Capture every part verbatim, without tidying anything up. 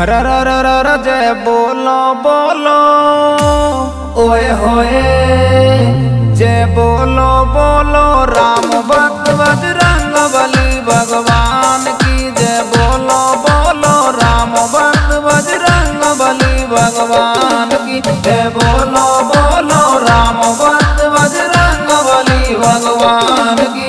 हर हर हर जय बोलो बोलो ओए होए जय बोलो बोलो राम भक्त बजरंग बली भगवान की जय बोलो बोलो राम भक्त बजरंग बली भगवान की जय बोलो बोलो राम भक्त बजरंग बली भगवान की।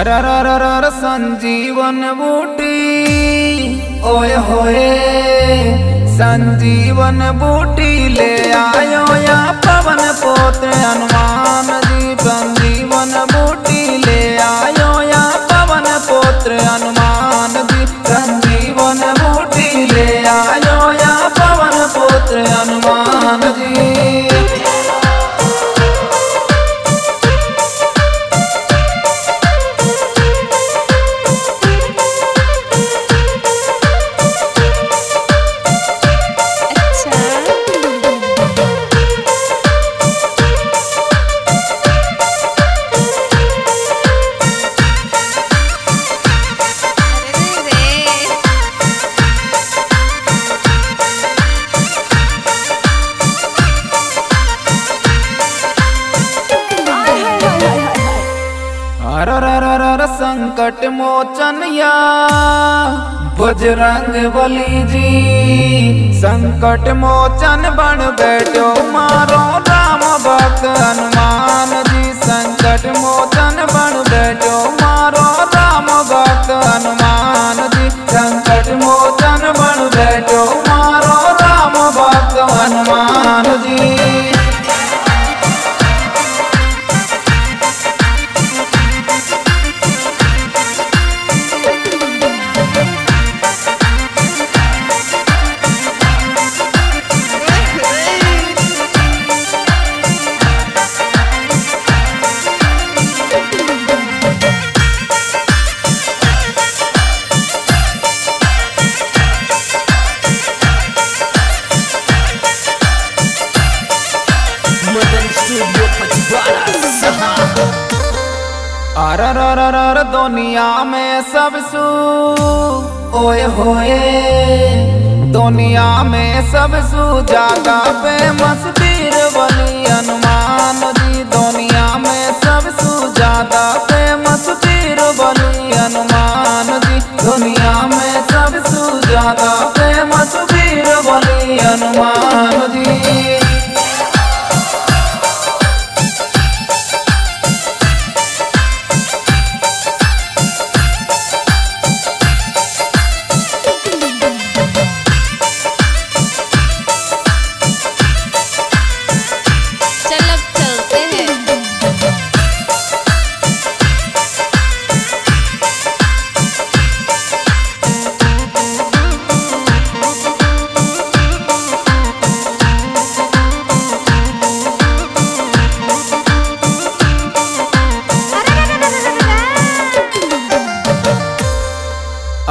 हर हर हर संजीवन बूटी ओए होए संजीवन बूटी ले आयो या पवन पोत्र हनुमान जी संजीवन बूटी ले आयो या पवन पोत्र हनुमान जी संजीवन बूटी ले आयो या पवन पोत्र हनुमान जी। संकट मोचनया बजरंग बली जी संकट मोचन बन बैठो मारो राम भक्त हनुमान जी संकट मोचन बन बैठो मारो राम भक्त हनुमान जी संकट मोचन बन बैठो मारो राम भक्त हनुमान जी। अर र र दुनिया में सब सू ओए होए दुनिया में सब सू जागा पे मस्तीर बली हनुमान जी दुनिया में सब सू जागा पे मस्तीर बली हनुमान जी दुनिया में सब सू जागा पे मस्तीर बली हनुमान जी।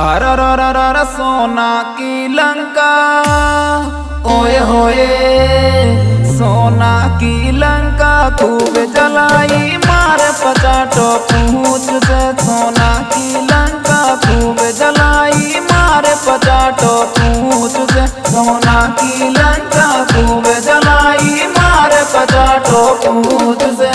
अर र र सोना की लंका ओए होए सोना की लंका खूब जलाई मार पचाटो पूछ से सोना की लंका खूब जलाई मार पचाटो पूछ से सोना की लंका खूब जलाई मार पचाटो पूछ से।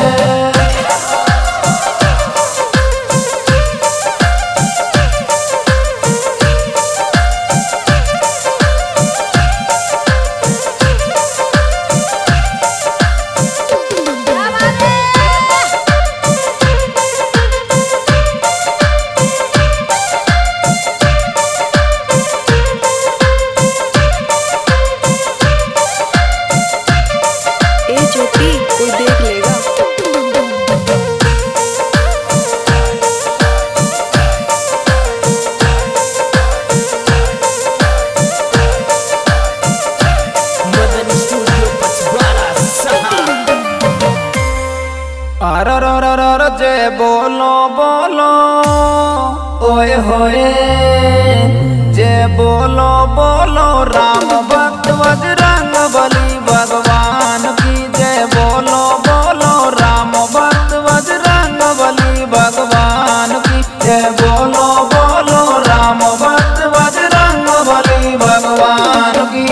कोई देख लेगा। होए जय बोलो बोलो राम भक्त बजरंग बली भगवान की जय। बोलो बोलो राम भक्त बजरंग बली भगवान की जय। बोलो बोलो राम भक्त बजरंग बली भगवान की।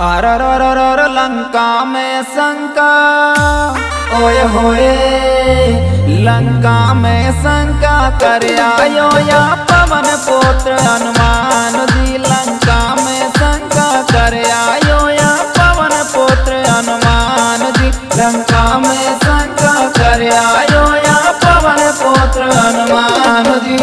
अर लंका में शंका ओए होए लंका में शंका कर आयो या पवन पुत्र हनुमान जी। लंका में शंका कर आयो या पवन पुत्र हनुमान जी। लंका में शंका कर आयो या पवन पुत्र हनुमान जी।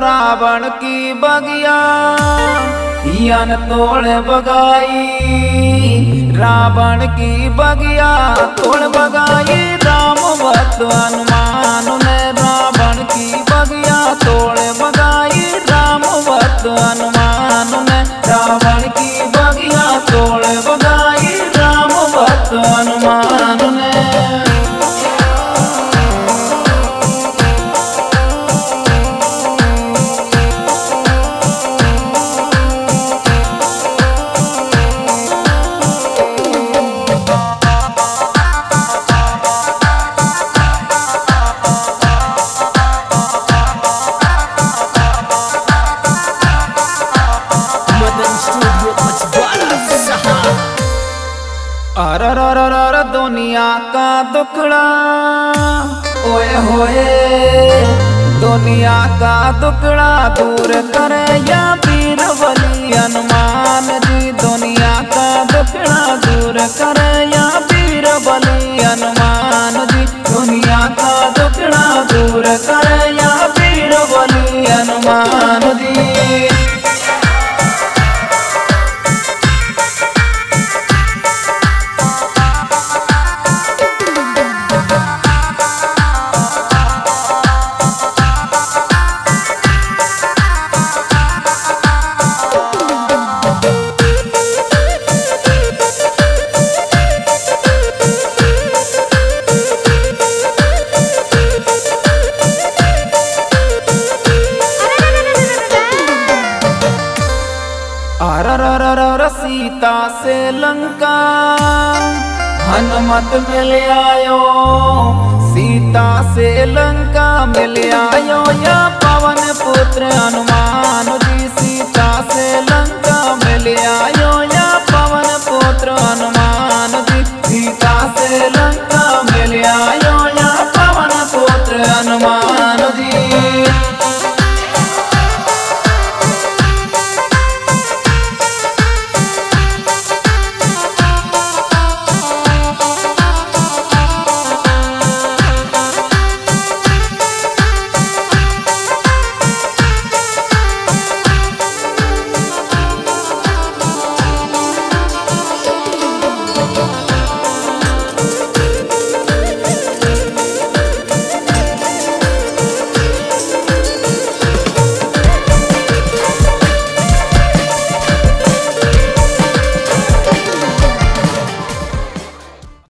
रावण की बगिया यान तोड़ बगाई। रावण की बगिया तोड़ बगाई राम भक्त हनुमान ने। रावण की बगिया तोड़ बगाई राम भक्त हनुमान ने। रावण की बगिया तोड़ बगाई राम भक्त हनुमान ने। अर दुनिया का दुखड़ा ओए होए दुनिया का दुखड़ा दूर करे या पीर बली हनुमान जी। दुनिया का दुखड़ा दूर करे या पीर बली हनुमान जी। दुनिया का दुखड़ा दूर करे या पीर बली हनुमान जी। सीता से लंका हनुमत मिल आयो। सीता से लंका मिल आयो या पवन पुत्र हनुमान जी। सीता से लंका मिल आयो।